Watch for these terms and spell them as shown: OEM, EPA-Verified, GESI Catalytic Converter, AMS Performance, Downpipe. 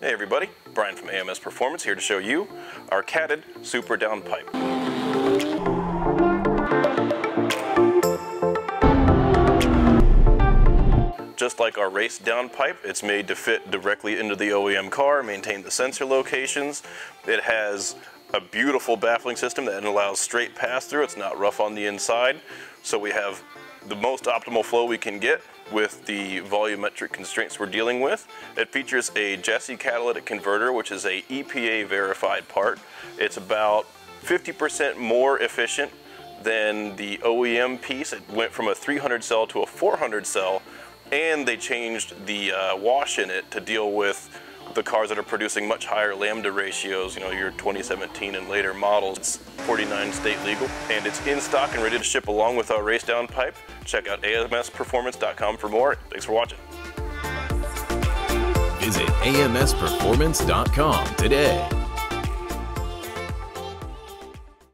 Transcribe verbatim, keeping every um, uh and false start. Hey everybody, Brian from A M S Performance here to show you our catted super down pipe. Just like our race down pipe, it's made to fit directly into the O E M car, maintain the sensor locations. It has a beautiful baffling system that allows straight pass through. It's not rough on the inside, so we have the most optimal flow we can get with the volumetric constraints we're dealing with. It features a GESI Catalytic Converter, which is a E P A verified part. It's about fifty percent more efficient than the O E M piece. It went from a three hundred cell to a four hundred cell, and they changed the uh, wash in it to deal with the cars that are producing much higher lambda ratios, you know, your twenty seventeen and later models. It's forty-nine state legal, and it's in stock and ready to ship along with our race down pipe. Check out A M S performance dot com for more. Thanks for watching. Visit A M S performance dot com today.